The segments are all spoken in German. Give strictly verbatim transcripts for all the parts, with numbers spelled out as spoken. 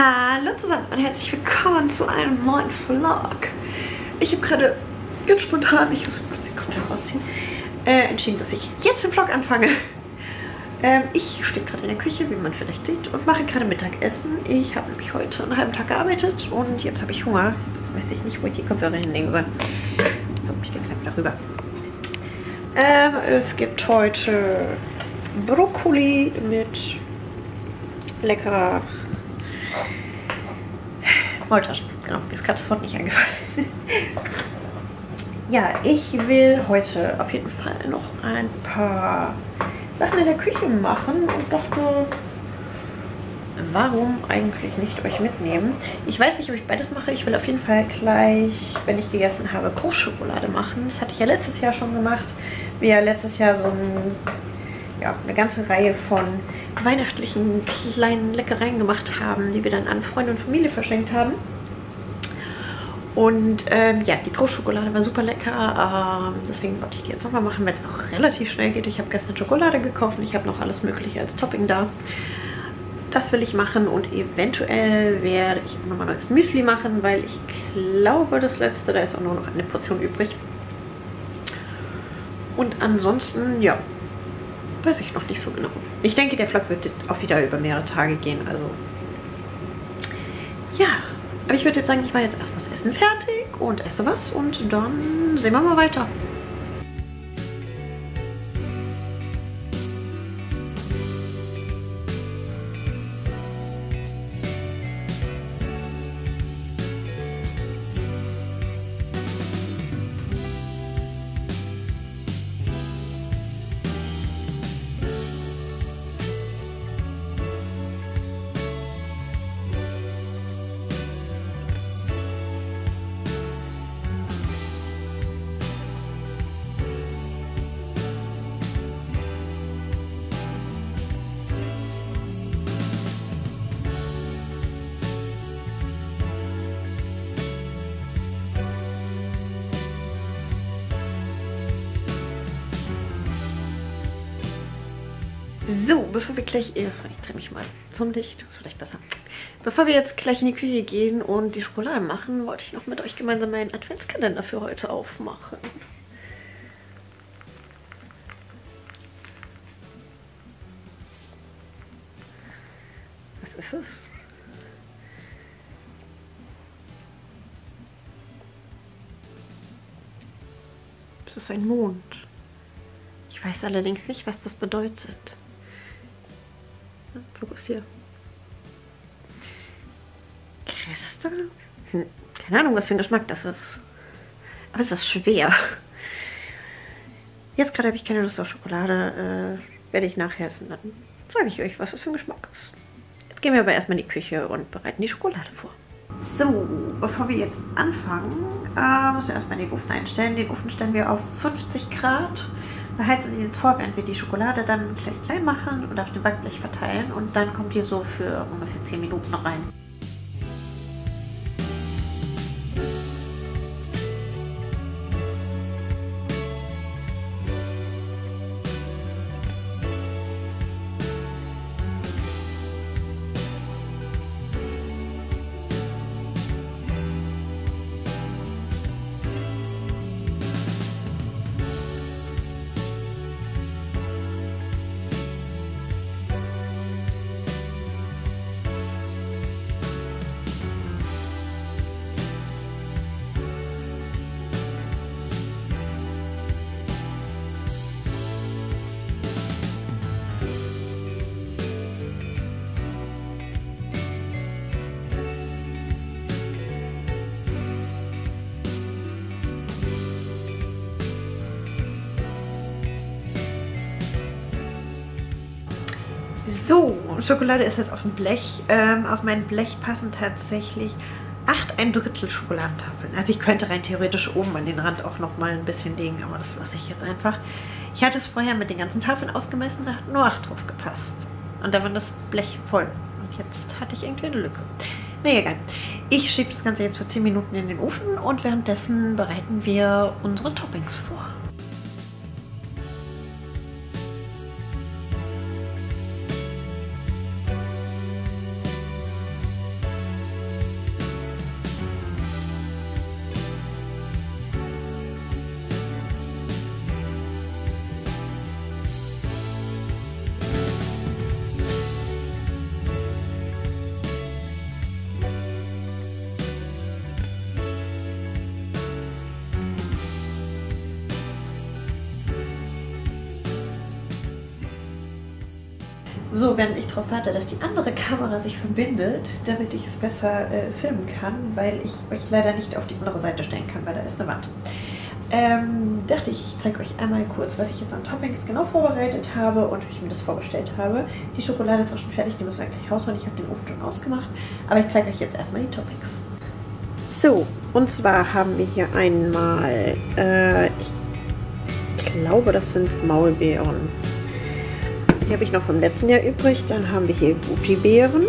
Hallo zusammen und herzlich willkommen zu einem neuen Vlog. Ich habe gerade ganz spontan, ich muss kurz die Kopfhörer rausziehen, äh, entschieden, dass ich jetzt den Vlog anfange. Ähm, ich stehe gerade in der Küche, wie man vielleicht sieht, und mache gerade Mittagessen. Ich habe nämlich heute einen halben Tag gearbeitet und jetzt habe ich Hunger. Jetzt weiß ich nicht, wo ich die Kopfhörer hinlegen soll. So, ich denke einfach darüber. Ähm, es gibt heute Brokkoli mit leckerer Maultaschen. Genau, mir ist gerade das Wort nicht eingefallen. Ja, ich will heute auf jeden Fall noch ein paar Sachen in der Küche machen und dachte, warum eigentlich nicht euch mitnehmen? Ich weiß nicht, ob ich beides mache. Ich will auf jeden Fall gleich, wenn ich gegessen habe, Bruchschokolade machen. Das hatte ich ja letztes Jahr schon gemacht. Wir ja letztes Jahr so ein, ja, eine ganze Reihe von weihnachtlichen kleinen Leckereien gemacht haben, die wir dann an Freunde und Familie verschenkt haben. Und ähm, ja, die Bruchschokolade war super lecker, ähm, deswegen wollte ich die jetzt nochmal machen, weil es auch relativ schnell geht. Ich habe gestern Schokolade gekauft und ich habe noch alles mögliche als Topping da. Das will ich machen und eventuell werde ich nochmal neues Müsli machen, weil ich glaube, das letzte, da ist auch nur noch eine Portion übrig. Und ansonsten, ja, weiß ich noch nicht so genau. Ich denke, der Vlog wird auch wieder über mehrere Tage gehen, also ja. Aber ich würde jetzt sagen, ich mache jetzt erstmal das Essen fertig und esse was und dann sehen wir mal weiter. So, bevor wir gleich, ich drehe mich mal zum Licht, ist vielleicht besser. Bevor wir jetzt gleich in die Küche gehen und die Schokolade machen, wollte ich noch mit euch gemeinsam meinen Adventskalender für heute aufmachen. Was ist es? Es ist ein Mond. Ich weiß allerdings nicht, was das bedeutet. Fokus hier. Kristall? Hm. Keine Ahnung, was für ein Geschmack das ist. Aber es ist schwer. Jetzt gerade habe ich keine Lust auf Schokolade. Äh, werde ich nachher essen. Dann sage ich euch, was das für ein Geschmack ist. Jetzt gehen wir aber erstmal in die Küche und bereiten die Schokolade vor. So, bevor wir jetzt anfangen, äh, müssen wir erstmal den Ofen einstellen. Den Ofen stellen wir auf fünfzig Grad. Beheizen ihn jetzt vor, während wir die Schokolade dann gleich klein machen und auf dem Backblech verteilen und dann kommt die so für ungefähr zehn Minuten rein. So, Schokolade ist jetzt auf dem Blech. Ähm, auf mein Blech passen tatsächlich acht ein Drittel Schokoladentafeln. Also ich könnte rein theoretisch oben an den Rand auch nochmal ein bisschen legen, aber das lasse ich jetzt einfach. Ich hatte es vorher mit den ganzen Tafeln ausgemessen, da hat nur acht drauf gepasst. Und da war das Blech voll. Und jetzt hatte ich irgendwie eine Lücke. Nee, egal. Ich schiebe das Ganze jetzt für zehn Minuten in den Ofen und währenddessen bereiten wir unsere Toppings vor. So, wenn ich darauf warte, dass die andere Kamera sich verbindet, damit ich es besser äh, filmen kann, weil ich euch leider nicht auf die andere Seite stellen kann, weil da ist eine Wand. Ähm, dachte ich, ich zeige euch einmal kurz, was ich jetzt an Toppings genau vorbereitet habe und wie ich mir das vorgestellt habe. Die Schokolade ist auch schon fertig, die müssen wir gleich rausholen. Ich habe den Ofen schon ausgemacht, aber ich zeige euch jetzt erstmal die Toppings. So, und zwar haben wir hier einmal, äh, ich glaube, das sind Maulbeeren. Die habe ich noch vom letzten Jahr übrig. Dann haben wir hier Goji-Beeren.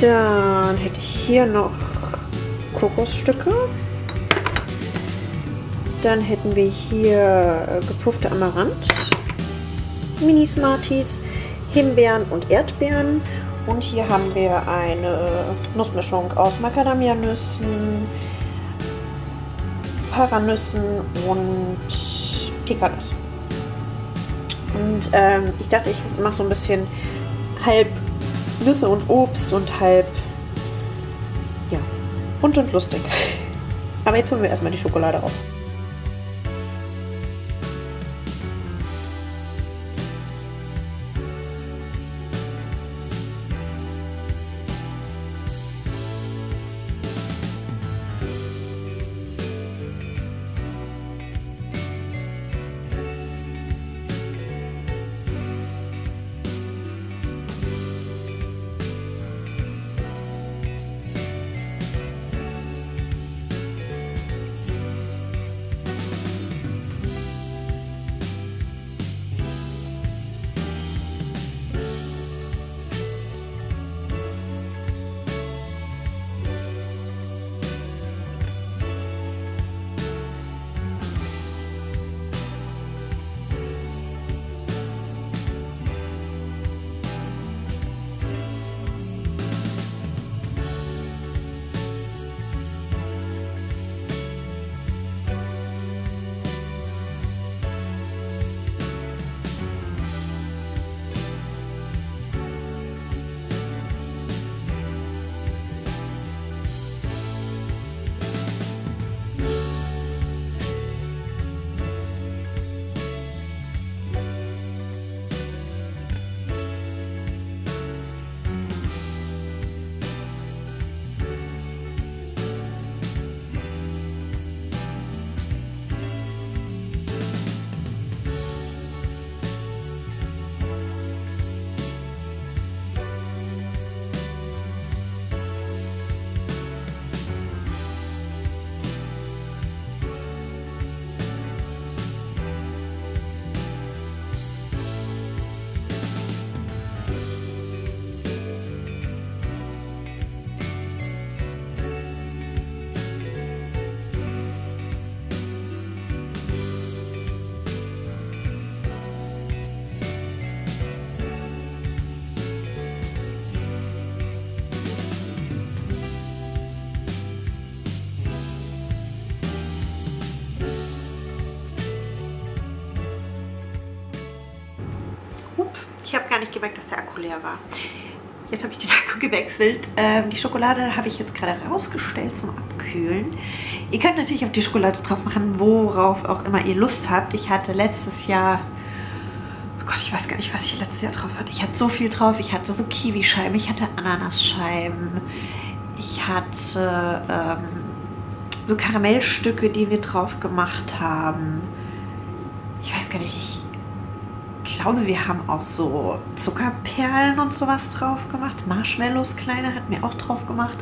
Dann hätte ich hier noch Kokosstücke. Dann hätten wir hier gepuffte Amaranth, Mini-Smarties, Himbeeren und Erdbeeren. Und hier haben wir eine Nussmischung aus Macadamia-Nüssen, Paranüssen und Pekannüssen. Und ähm, ich dachte, ich mache so ein bisschen halb Nüsse und Obst und halb, ja, bunt und lustig. Aber jetzt holen wir erstmal die Schokolade raus. Ich habe gar nicht gemerkt, dass der Akku leer war. Jetzt habe ich den Akku gewechselt. Ähm, die Schokolade habe ich jetzt gerade rausgestellt zum Abkühlen. Ihr könnt natürlich auch die Schokolade drauf machen, worauf auch immer ihr Lust habt. Ich hatte letztes Jahr... Oh Gott, ich weiß gar nicht, was ich letztes Jahr drauf hatte. Ich hatte so viel drauf. Ich hatte so Kiwischeiben, ich hatte Ananasscheiben. Ich hatte ähm, so Karamellstücke, die wir drauf gemacht haben. Ich weiß gar nicht, ich... Ich glaube, wir haben auch so Zuckerperlen und sowas drauf gemacht. Marshmallows, kleine, hatten wir auch drauf gemacht.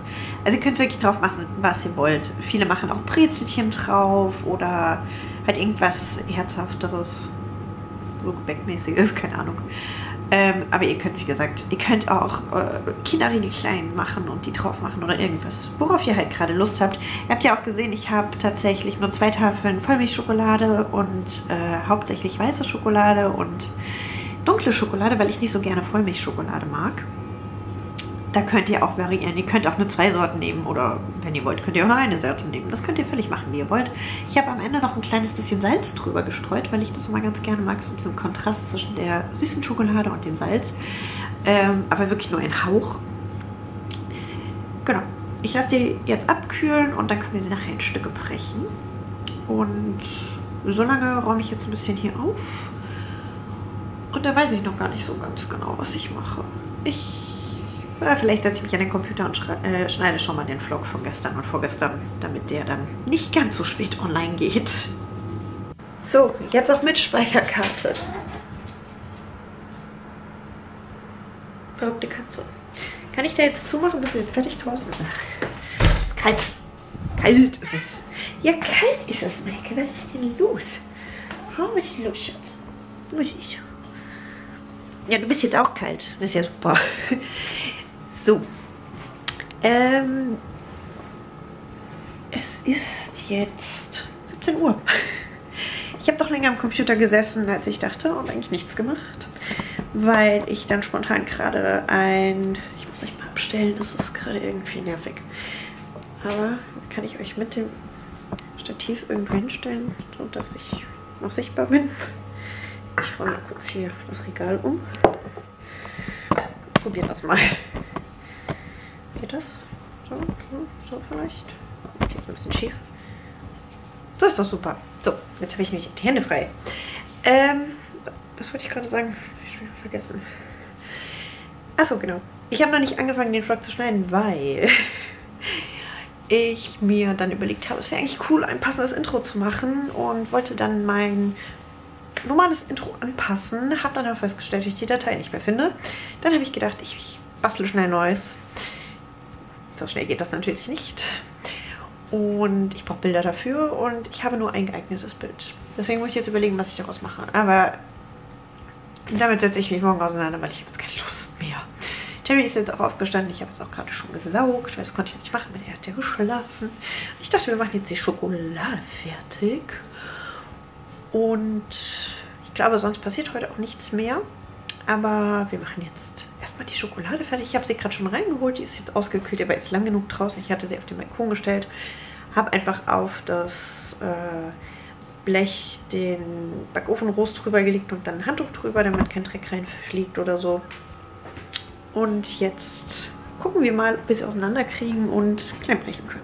Also ihr könnt wirklich drauf machen, was ihr wollt. Viele machen auch Brezelchen drauf oder halt irgendwas Herzhafteres, so gebäckmäßiges, keine Ahnung. Ähm, aber ihr könnt, wie gesagt, ihr könnt auch äh, Kinderriegel klein machen und die drauf machen oder irgendwas, worauf ihr halt gerade Lust habt. Ihr habt ja auch gesehen, ich habe tatsächlich nur zwei Tafeln Vollmilchschokolade und äh, hauptsächlich weiße Schokolade und dunkle Schokolade, weil ich nicht so gerne Vollmilchschokolade mag. Da könnt ihr auch variieren. Ihr könnt auch nur zwei Sorten nehmen oder wenn ihr wollt, könnt ihr auch nur eine Sorte nehmen. Das könnt ihr völlig machen, wie ihr wollt. Ich habe am Ende noch ein kleines bisschen Salz drüber gestreut, weil ich das immer ganz gerne mag. So ein bisschen Kontrast zwischen der süßen Schokolade und dem Salz. Ähm, aber wirklich nur ein Hauch. Genau. Ich lasse die jetzt abkühlen und dann können wir sie nachher in Stücke brechen. Und so lange räume ich jetzt ein bisschen hier auf. Und da weiß ich noch gar nicht so ganz genau, was ich mache. Ich... Ja, vielleicht setze ich mich an den Computer und äh, schneide schon mal den Vlog von gestern und vorgestern, damit der dann nicht ganz so spät online geht. So, jetzt auch mit Speicherkarte. Verrückte Katze. Kann ich da jetzt zumachen? Bist du jetzt fertig draußen? Es ist kalt. Kalt ist es. Ja, kalt ist es, Maike. Was ist denn los? Warum ist denn los, Schatz? Muss ich. Ja, du bist jetzt auch kalt. Das ist ja super. So. Ähm, es ist jetzt siebzehn Uhr. Ich habe doch länger am Computer gesessen, als ich dachte, und eigentlich nichts gemacht. Weil ich dann spontan gerade ein... Ich muss euch mal abstellen, das ist gerade irgendwie nervig. Aber kann ich euch mit dem Stativ irgendwo hinstellen, sodass ich noch sichtbar bin? Ich räume kurz hier das Regal um. Probier das mal. Geht das? So, so, so vielleicht. Okay, ist ein bisschen schief. So ist doch super. So, jetzt habe ich nämlich die Hände frei. Ähm, was wollte ich gerade sagen? Ich habe vergessen. Achso, genau. Ich habe noch nicht angefangen, den Vlog zu schneiden, weil ich mir dann überlegt habe, es wäre eigentlich cool, ein passendes Intro zu machen und wollte dann mein normales Intro anpassen, habe dann aber festgestellt, dass ich die Datei nicht mehr finde. Dann habe ich gedacht, ich, ich bastle schnell Neues. So schnell geht das natürlich nicht. Und ich brauche Bilder dafür und ich habe nur ein geeignetes Bild. Deswegen muss ich jetzt überlegen, was ich daraus mache. Aber damit setze ich mich morgen auseinander, weil ich habe jetzt keine Lust mehr. Jerry ist jetzt auch aufgestanden. Ich habe jetzt auch gerade schon gesaugt, weil das konnte ich nicht machen, weil er hat ja geschlafen. Ich dachte, wir machen jetzt die Schokolade fertig. Und ich glaube, sonst passiert heute auch nichts mehr. Aber wir machen jetzt erstmal die Schokolade fertig. Ich habe sie gerade schon reingeholt. Die ist jetzt ausgekühlt, aber jetzt lang genug draußen. Ich hatte sie auf den Balkon gestellt. Habe einfach auf das äh, Blech den Backofenrost drüber gelegt und dann ein Handtuch drüber, damit kein Dreck reinfliegt oder so. Und jetzt gucken wir mal, ob wir sie auseinanderkriegen und kleinbrechen können.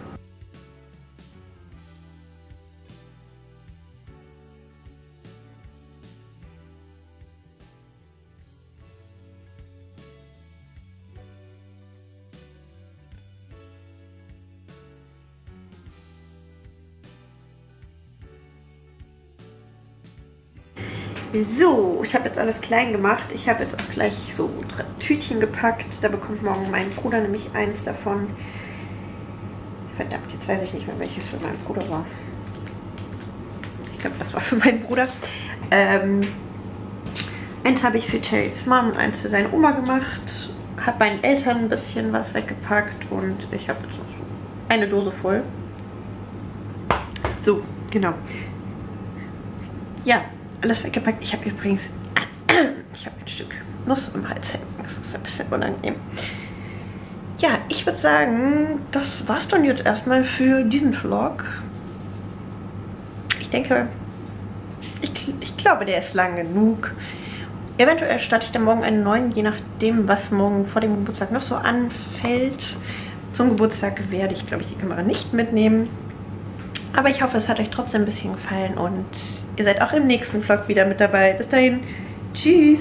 So, ich habe jetzt alles klein gemacht. Ich habe jetzt auch gleich so drei Tütchen gepackt. Da bekommt morgen mein Bruder nämlich eins davon. Verdammt, jetzt weiß ich nicht mehr, welches für meinen Bruder war. Ich glaube, das war für meinen Bruder. Ähm, eins habe ich für Terrys Mom und eins für seine Oma gemacht. Habe meinen Eltern ein bisschen was weggepackt und ich habe jetzt noch eine Dose voll. So, genau. Ja. Alles weggepackt. Ich habe übrigens ich habe ein Stück Nuss im Hals hängen. Das ist ein bisschen unangenehm. Ja, ich würde sagen, das war's dann jetzt erstmal für diesen Vlog. Ich denke, ich, ich glaube, der ist lang genug. Eventuell starte ich dann morgen einen neuen, je nachdem, was morgen vor dem Geburtstag noch so anfällt. Zum Geburtstag werde ich, glaube ich, die Kamera nicht mitnehmen. Aber ich hoffe, es hat euch trotzdem ein bisschen gefallen und ihr seid auch im nächsten Vlog wieder mit dabei. Bis dahin. Tschüss.